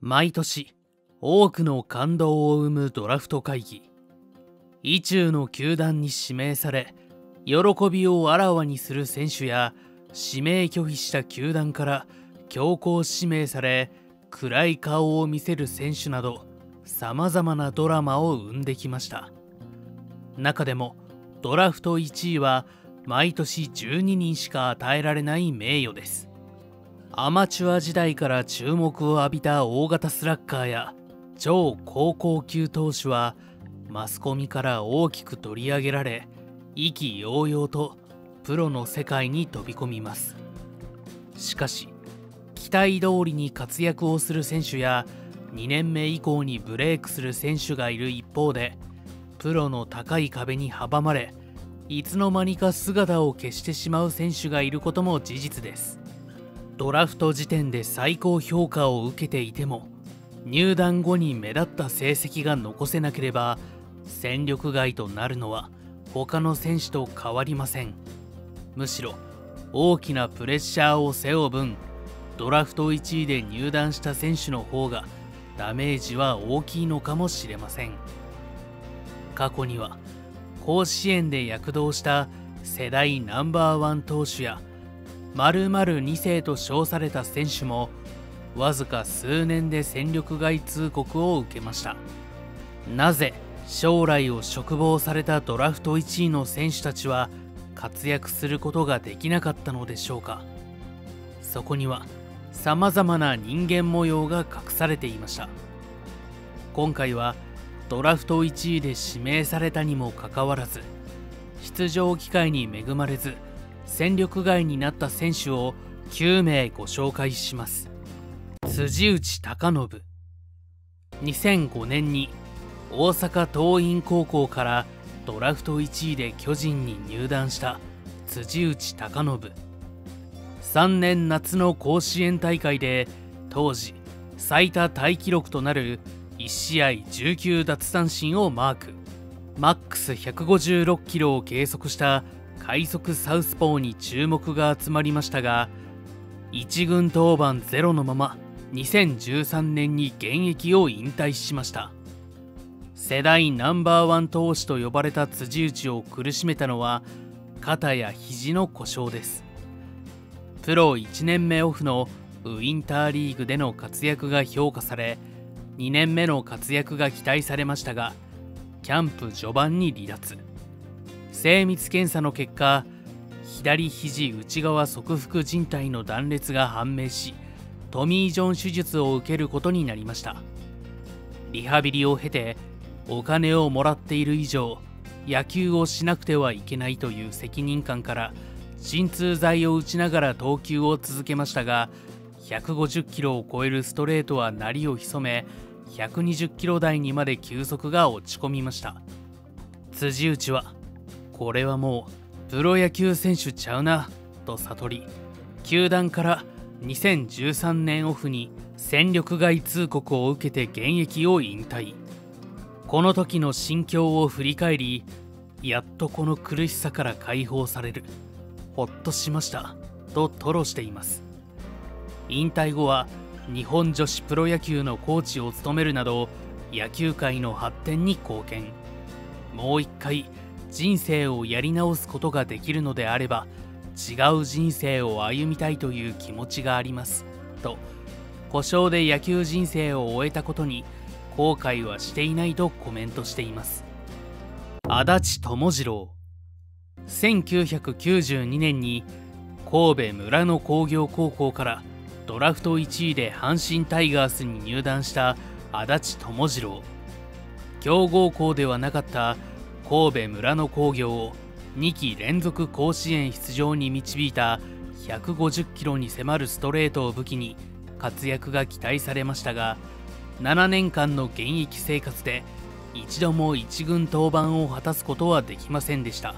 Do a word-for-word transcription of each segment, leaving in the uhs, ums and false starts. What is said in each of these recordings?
毎年多くの感動を生むドラフト会議。意中の球団に指名され喜びをあらわにする選手や、指名拒否した球団から強行指名され暗い顔を見せる選手など、さまざまなドラマを生んできました。中でもドラフトいちいは毎年じゅうににんしか与えられない名誉です。アマチュア時代から注目を浴びた大型スラッガーや超高校級投手はマスコミから大きく取り上げられ、意気揚々とプロの世界に飛び込みます。しかし期待通りに活躍をする選手や、にねんめ以降にブレイクする選手がいる一方で、プロの高い壁に阻まれいつの間にか姿を消してしまう選手がいることも事実です。ドラフト時点で最高評価を受けていても、入団後に目立った成績が残せなければ戦力外となるのは他の選手と変わりません。むしろ大きなプレッシャーを背負う分、ドラフトいちいで入団した選手の方がダメージは大きいのかもしれません。過去には甲子園で躍動した世代ナンバーワン投手や〇〇に世と称された選手も、わずか数年で戦力外通告を受けました。なぜ将来を嘱望されたドラフトいちいの選手たちは活躍することができなかったのでしょうか。そこにはさまざまな人間模様が隠されていました。今回はドラフトいちいで指名されたにもかかわらず、出場機会に恵まれず戦力外になった選手をきゅうめいご紹介します。辻内孝信、にせんごねんに大阪桐蔭高校からドラフトいちいで巨人に入団した辻内孝信。さんねん夏の甲子園大会で当時最多タイ記録となるいちしあいじゅうきゅうだつさんしんをマーク。マックスひゃくごじゅうろくキロを計測した快速サウスポーに注目が集まりましたが、いちぐん登板ゼロのままにせんじゅうさんねんに現役を引退しました。世代ナンバーワン投手と呼ばれた辻内を苦しめたのは肩や肘の故障です。プロいちねんめオフのウインターリーグでの活躍が評価され、にねんめの活躍が期待されましたが、キャンプ序盤に離脱。精密検査の結果、左肘内側側副靭帯の断裂が判明し、トミー・ジョン手術を受けることになりました。リハビリを経てお金をもらっている以上野球をしなくてはいけないという責任感から、鎮痛剤を打ちながら投球を続けましたが、ひゃくごじゅっキロを超えるストレートは鳴りを潜め、ひゃくにじゅっキロ台にまで球速が落ち込みました。辻内はこれはもうプロ野球選手ちゃうなと悟り、球団からにせんじゅうさんねんオフに戦力外通告を受けて現役を引退。この時の心境を振り返り、やっとこの苦しさから解放される、ほっとしましたと吐露しています。引退後は日本女子プロ野球のコーチを務めるなど野球界の発展に貢献。もう一回人生をやり直すことができるのであれば違う人生を歩みたいという気持ちがありますと、故障で野球人生を終えたことに後悔はしていないとコメントしています。足立友次郎、せんきゅうひゃくきゅうじゅうにねんに神戸村野工業高校からドラフトいちいで阪神タイガースに入団した足立友次郎。強豪校ではなかった神戸村野工業をにきれんぞく甲子園出場に導いたひゃくごじゅっキロに迫るストレートを武器に活躍が期待されましたが、ななねんかんの現役生活で一度もいちぐん登板を果たすことはできませんでした。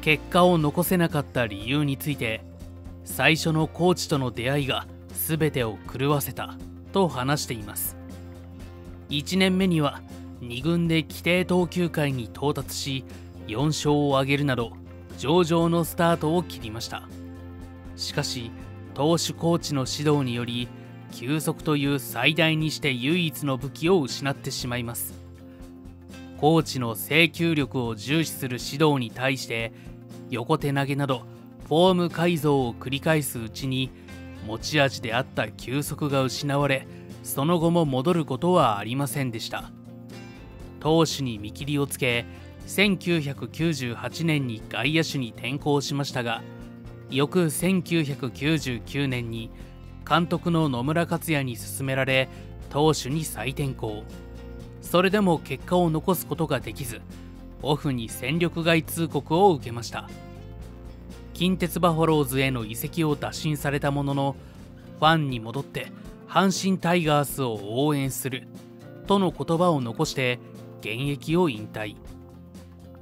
結果を残せなかった理由について、最初のコーチとの出会いが全てを狂わせたと話しています。いちねんめにはにぐんで規定投球回に到達しよんしょうを挙げるなど上々のスタートを切りました。しかし投手コーチの指導により球速という最大にして唯一の武器を失ってしまいます。コーチの制球力を重視する指導に対して横手投げなどフォーム改造を繰り返すうちに持ち味であった球速が失われ、その後も戻ることはありませんでした。投手に見切りをつけせんきゅうひゃくきゅうじゅうはちねんに外野手に転向しましたが、翌せんきゅうひゃくきゅうじゅうきゅうねんに監督の野村克也に勧められ投手に再転向。それでも結果を残すことができず、オフに戦力外通告を受けました。近鉄バファローズへの移籍を打診されたものの、ファンに戻って阪神タイガースを応援するとの言葉を残して現役を引退。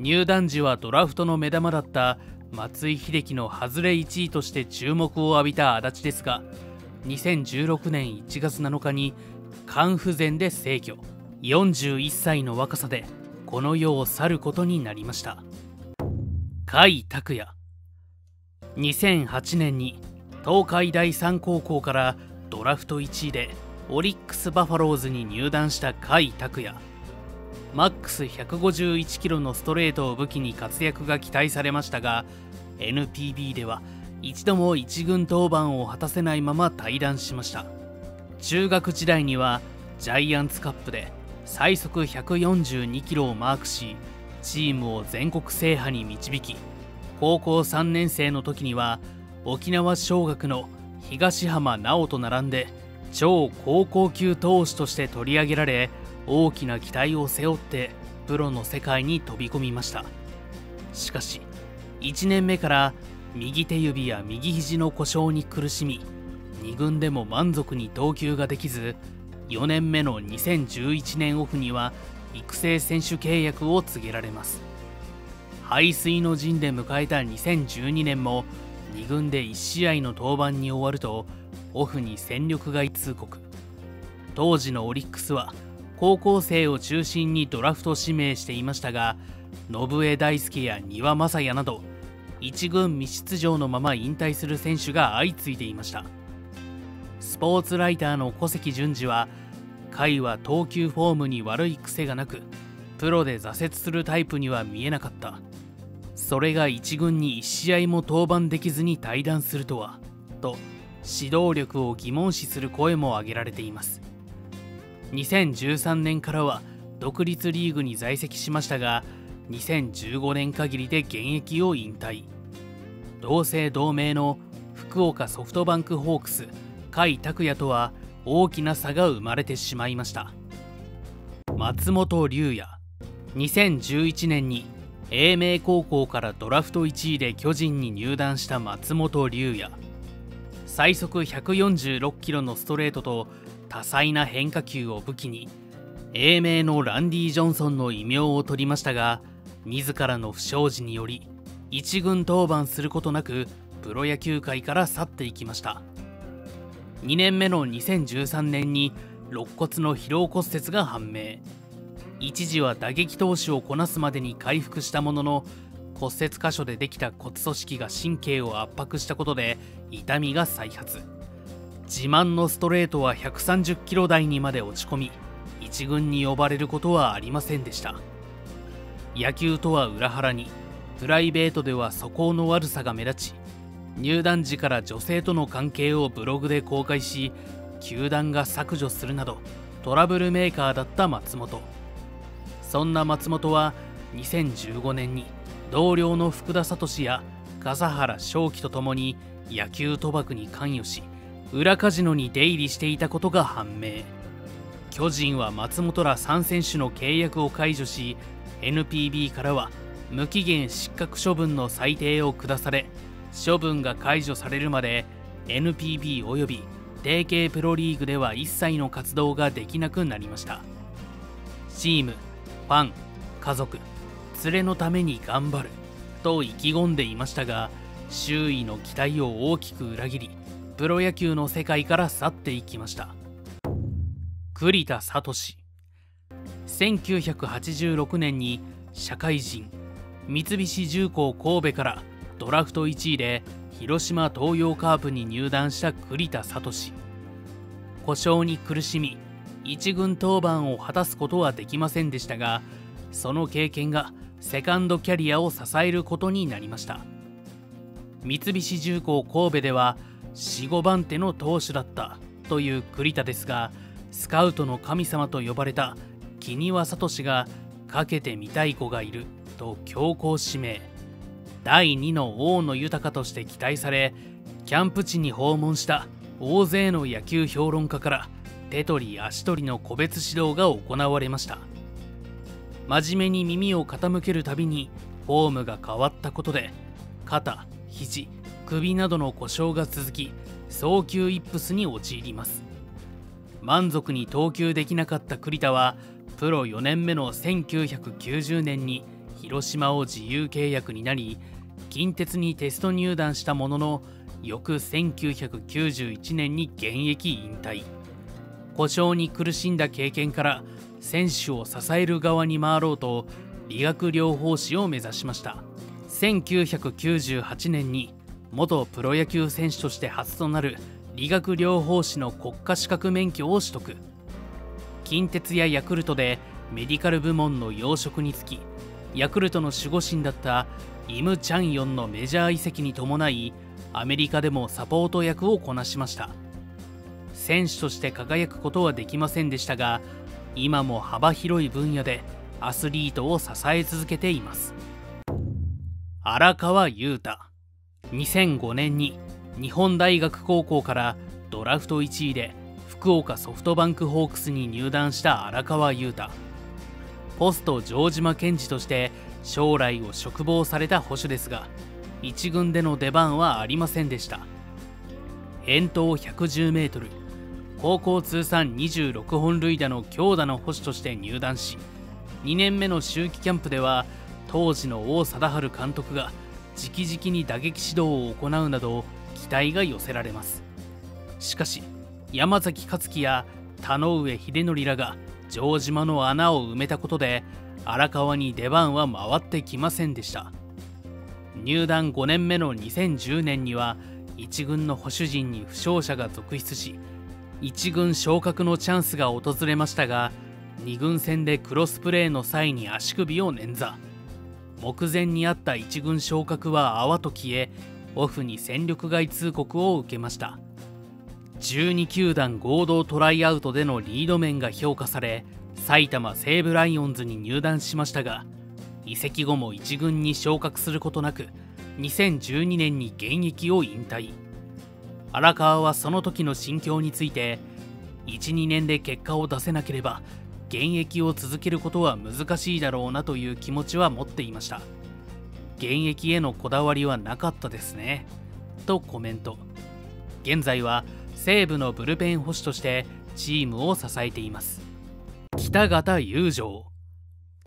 入団時はドラフトの目玉だった松井秀喜の外れいちいとして注目を浴びた足立ですが、にせんじゅうろくねんいちがつなのかに肝不全で逝去。よんじゅういっさいの若さでこの世を去ることになりました。甲斐拓也、にせんはちねんに東海第三高校からドラフトいちいでオリックス・バファローズに入団した甲斐拓也。マックスひゃくごじゅういちキロのストレートを武器に活躍が期待されましたが、 エヌピービー では一度もいち軍登板を果たせないまま退団しました。中学時代にはジャイアンツカップで最速ひゃくよんじゅうにキロをマークし、チームを全国制覇に導き、高校さんねんせいの時には沖縄尚学の東浜直と並んで超高校級投手として取り上げられ、大きな期待を背負ってプロの世界に飛び込みました。しかしいちねんめから右手指や右肘の故障に苦しみ、に軍でも満足に投球ができず、よねんめのにせんじゅういちねんオフには育成選手契約を告げられます。背水の陣で迎えたにせんじゅうにねんもに軍でいちしあいの登板に終わると、オフに戦力外通告。当時のオリックスは高校生を中心にドラフト指名していましたが、信枝大輔や丹羽正也などいち軍未出場のまま引退する選手が相次いでいました。スポーツライターの古関淳二は、甲斐は投球フォームに悪い癖がなく、プロで挫折するタイプには見えなかった。それがいち軍にいちしあいも登板できずに退団するとはと、指導力を疑問視する声も上げられています。にせんじゅうさんねんからは独立リーグに在籍しましたが、にせんじゅうごねん限りで現役を引退。同姓同名の福岡ソフトバンクホークス甲斐拓也とは大きな差が生まれてしまいました。松本龍也、にせんじゅういちねんに英明高校からドラフトいちいで巨人に入団した松本龍也。最速ひゃくよんじゅうろくキロのストレートと多彩な変化球を武器に英明のランディ・ジョンソンの異名を取りましたが、自らの不祥事によりいち軍登板することなくプロ野球界から去っていきました。にねんめのにせんじゅうさんねんに肋骨の疲労骨折が判明。一時は打撃投手をこなすまでに回復したものの、骨折箇所でできた骨組織が神経を圧迫したことで痛みが再発。自慢のストレートはひゃくさんじゅっキロ台にまで落ち込み、一軍に呼ばれることはありませんでした。野球とは裏腹にプライベートでは素行の悪さが目立ち、入団時から女性との関係をブログで公開し、球団が削除するなどトラブルメーカーだった松本。そんな松本はにせんじゅうごねんに同僚の福田聡や笠原翔輝とともに野球賭博に関与し、裏カジノに出入りしていたことが判明。巨人は松本らさんせんしゅの契約を解除し、 エヌピービー からは無期限失格処分の裁定を下され、処分が解除されるまで エヌピービー および提携プロリーグでは一切の活動ができなくなりました。チーム、ファン、家族、連れのために頑張ると意気込んでいましたが、周囲の期待を大きく裏切り、プロ野球の世界から去っていきました。栗田聡、せんきゅうひゃくはちじゅうろくねんに社会人、三菱重工神戸からドラフトいちいで広島東洋カープに入団した栗田聡。故障に苦しみ一軍登板を果たすことはできませんでしたが、その経験がセカンドキャリアを支えることになりました。三菱重工神戸ではよん、ごばんての投手だったという栗田ですが、スカウトの神様と呼ばれた木庭聡がかけてみたい子がいると強行指名、だいにの大野豊として期待され、キャンプ地に訪問した大勢の野球評論家から手取り足取りの個別指導が行われました。真面目に耳を傾けるたびにフォームが変わったことで肩、肘、首などの故障が続き、送球イップスに陥ります。満足に投球できなかった栗田はプロよねんめのせんきゅうひゃくきゅうじゅうねんに広島を自由契約になり、近鉄にテスト入団したものの翌せんきゅうひゃくきゅうじゅういちねんに現役引退。故障に苦しんだ経験から選手を支える側に回ろうと理学療法士を目指しました。せんきゅうひゃくきゅうじゅうはちねんに元プロ野球選手として初となる理学療法士の国家資格免許を取得。近鉄やヤクルトでメディカル部門の要職につき、ヤクルトの守護神だったイム・チャンヨンのメジャー移籍に伴い、アメリカでもサポート役をこなしました。選手として輝くことはできませんでしたが、今も幅広い分野でアスリートを支え続けています。荒川裕太、にせんごねんに日本大学高校からドラフトいちいで福岡ソフトバンクホークスに入団した荒川裕太。ポスト城島健司として将来を嘱望された捕手ですが、一軍での出番はありませんでした。遠投ひゃくじゅうメートル、高校通算にじゅうろくほんるいだの強打の捕手として入団し、にねんめの秋季キャンプでは当時の王貞治監督が直々に打撃指導を行うなど期待が寄せられます。しかし山崎勝樹や田上秀則らが城島の穴を埋めたことで荒川に出番は回ってきませんでした。入団ごねんめのにせんじゅうねんには一軍の捕手陣に負傷者が続出し、一軍昇格のチャンスが訪れましたが、二軍戦でクロスプレーの際に足首を捻挫。目前にあった一軍昇格は泡と消え、オフに戦力外通告を受けました。じゅうにきゅうだん合同トライアウトでのリード面が評価され、埼玉西武ライオンズに入団しましたが、移籍後も一軍に昇格することなくにせんじゅうにねんに現役を引退。荒川はその時の心境について、いち、にねんで結果を出せなければ現役を続けることは難しいだろうなという気持ちは持っていました。現役へのこだわりはなかったですねとコメント。現在は西武のブルペン捕手としてチームを支えています。北方雄丈、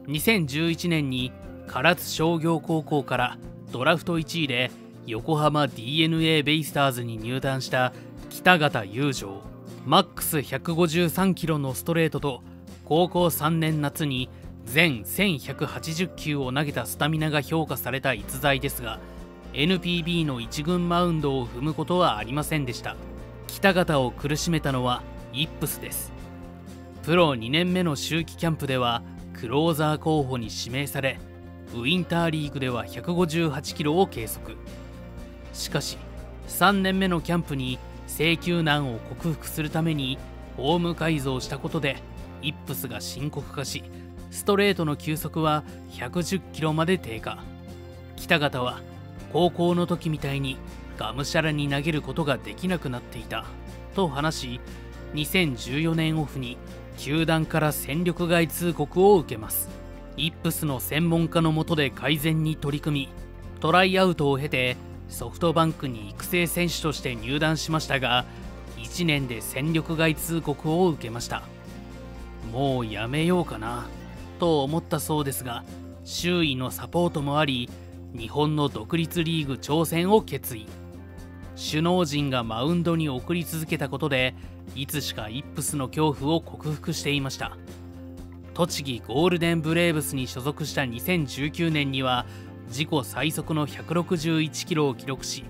にせんじゅういちねんに唐津商業高校からドラフトいちいで横浜 ディーエヌエー ベイスターズに入団した北方雄丈。マックスひゃくごじゅうさんキロのストレートと高校さんねん夏に全せんひゃくはちじゅっきゅうを投げたスタミナが評価された逸材ですが、 エヌピービー の一軍マウンドを踏むことはありませんでした。北方を苦しめたのはイップスです。プロにねんめの秋季キャンプではクローザー候補に指名され、ウィンターリーグではひゃくごじゅうはちキロを計測。しかしさんねんめのキャンプに制球難を克服するためにフォーム改造したことでイップスが深刻化し、ストレートの球速はひゃくじゅっキロまで低下。北方は高校の時みたいにがむしゃらに投げることができなくなっていたと話し、にせんじゅうよねんオフに球団から戦力外通告を受けます。イップスの専門家の下で改善に取り組み、トライアウトを経てソフトバンクに育成選手として入団しましたが、いちねんで戦力外通告を受けました。もうやめようかなと思ったそうですが、周囲のサポートもあり、日本の独立リーグ挑戦を決意。首脳陣がマウンドに送り続けたことで、いつしかイップスの恐怖を克服していました。栃木ゴールデンブレーブスに所属したにせんじゅうきゅうねんには自己最速のひゃくろくじゅういちキロを記録し、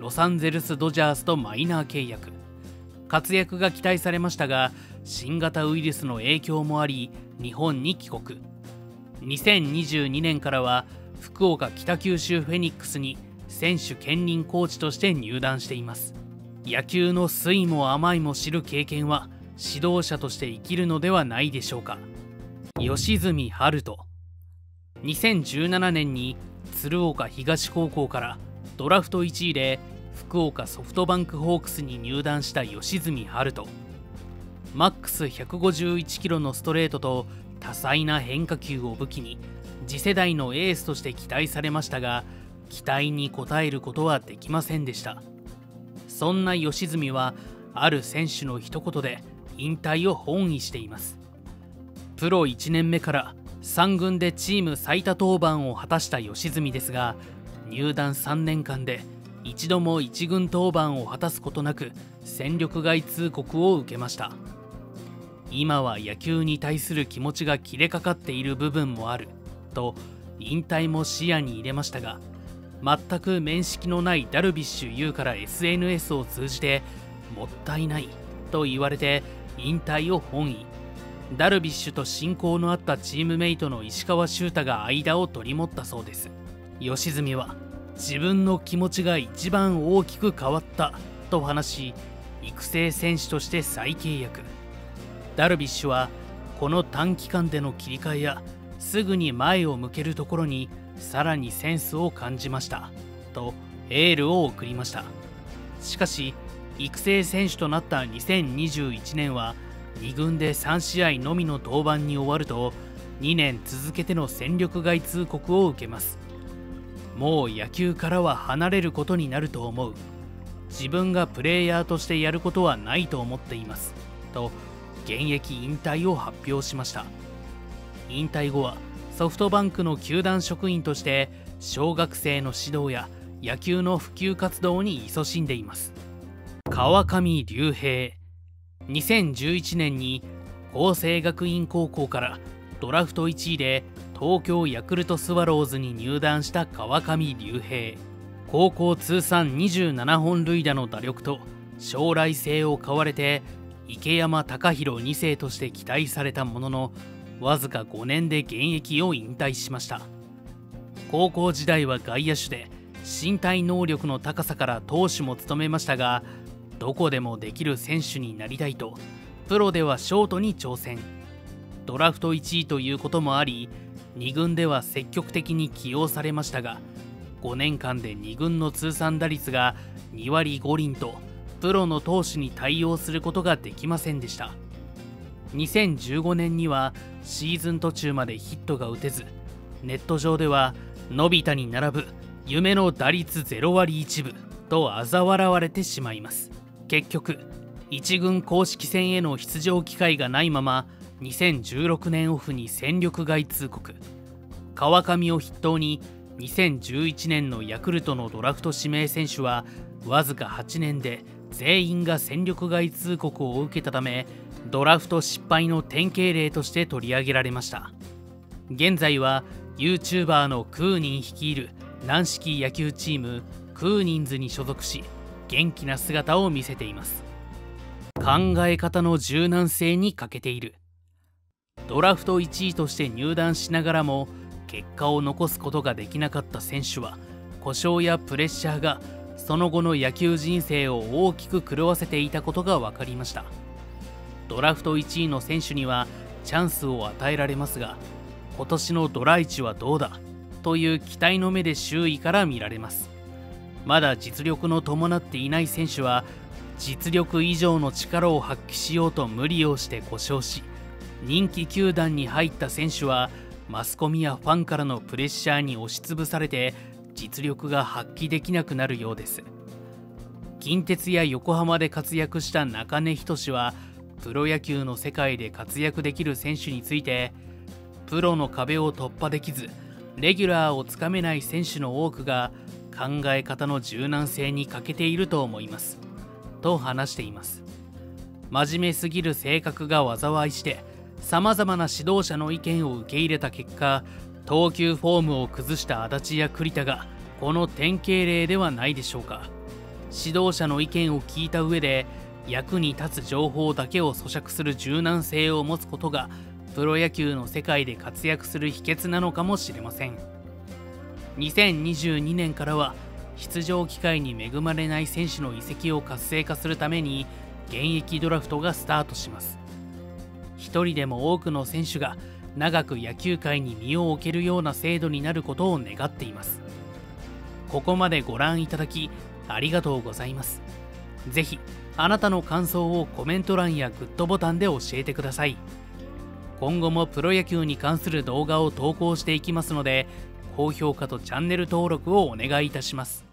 ロサンゼルス・ドジャースとマイナー契約。活躍が期待されましたが、新型ウイルスの影響もあり日本に帰国。にせんにじゅうにねんからは福岡北九州フェニックスに選手兼任コーチとして入団しています。野球の酸いも甘いも知る経験は指導者として生きるのではないでしょうか。吉住晴斗、にせんじゅうななねんに鶴岡東高校からドラフトいちいで福岡ソフトバンクホークスに入団した吉住晴斗。マックスひゃくごじゅういちキロのストレートと多彩な変化球を武器に次世代のエースとして期待されましたが、期待に応えることはできませんでした。そんな吉住はある選手の一言で引退を本意しています。プロいちねんめからさんぐんでチーム最多登板を果たした吉住ですが、入団さんねんかんで一度もいちぐん登板を果たすことなく戦力外通告を受けました。今は野球に対する気持ちが切れかかっている部分もあると引退も視野に入れましたが、全く面識のないダルビッシュ有から エスエヌエス を通じてもったいないと言われて引退を本意。ダルビッシュと親交のあったチームメイトの石川柊太が間を取り持ったそうです。吉住は自分の気持ちが一番大きく変わったと話し、育成選手として再契約。ダルビッシュはこの短期間での切り替えやすぐに前を向けるところにさらにセンスを感じましたとエールを送りました。しかし育成選手となったにせんにじゅういちねんはにぐんでさんしあいのみの登板に終わるとにねん続けての戦力外通告を受けます。もう野球からは離れることになると思う。自分がプレイヤーとしてやることはないと思っていますと現役引退を発表しました。引退後はソフトバンクの球団職員として小学生の指導や野球の普及活動に勤しんでいます。川上竜平、にせんじゅういちねんに佼成学院高校からドラフトいちいで東京ヤクルトスワローズに入団した川上竜平。高校通算にじゅうななほん塁打の打力と将来性を買われて池山隆弘にせいとして期待されたものの、わずかごねんで現役を引退しました。高校時代は外野手で身体能力の高さから投手も務めましたが、どこでもできる選手になりたいとプロではショートに挑戦。ドラフトいちいということもありにぐんでは積極的に起用されましたが、ごねんかんでにぐんの通算打率がにわりごりんとプロの投手に対応することができませんでした。にせんじゅうごねんにはシーズン途中までヒットが打てず、ネット上ではのび太に並ぶ夢の打率ぜろわりいちぶと嘲笑われてしまいます。結局いちぐん公式戦への出場機会がないままにせんじゅうろくねんオフに戦力外通告。川上を筆頭ににせんじゅういちねんのヤクルトのドラフト指名選手はわずかはちねんで全員が戦力外通告を受けたため、ドラフト失敗の典型例として取り上げられました。現在は ユーチューバー のクーニン率いる軟式野球チームクーニンズに所属し、元気な姿を見せています。考え方の柔軟性に欠けている。ドラフトいちいとして入団しながらも結果を残すことができなかった選手は、故障やプレッシャーがその後の野球人生を大きく狂わせていたことが分かりました。ドラフトいちいの選手にはチャンスを与えられますが、今年のドラいちはどうだという期待の目で周囲から見られます。まだ実力の伴っていない選手は実力以上の力を発揮しようと無理をして故障し、人気球団に入った選手はマスコミやファンからのプレッシャーに押しつぶされて実力が発揮できなくなるようです。近鉄や横浜で活躍した中根仁はプロ野球の世界で活躍できる選手について、プロの壁を突破できずレギュラーをつかめない選手の多くが考え方の柔軟性に欠けていると思いますと話しています。真面目すぎる性格が災いしてさまざまな指導者の意見を受け入れた結果、投球フォームを崩した足立や栗田がこの典型例ではないでしょうか。指導者の意見を聞いた上で役に立つ情報だけを咀嚼する柔軟性を持つことがプロ野球の世界で活躍する秘訣なのかもしれません。にせんにじゅうにねんからは出場機会に恵まれない選手の移籍を活性化するために現役ドラフトがスタートします。一人でも多くの選手が長く野球界に身を置けるような制度になることを願っています。ここまでご覧いただきありがとうございます。ぜひあなたの感想をコメント欄やグッドボタンで教えてください。今後もプロ野球に関する動画を投稿していきますので、高評価とチャンネル登録をお願いいたします。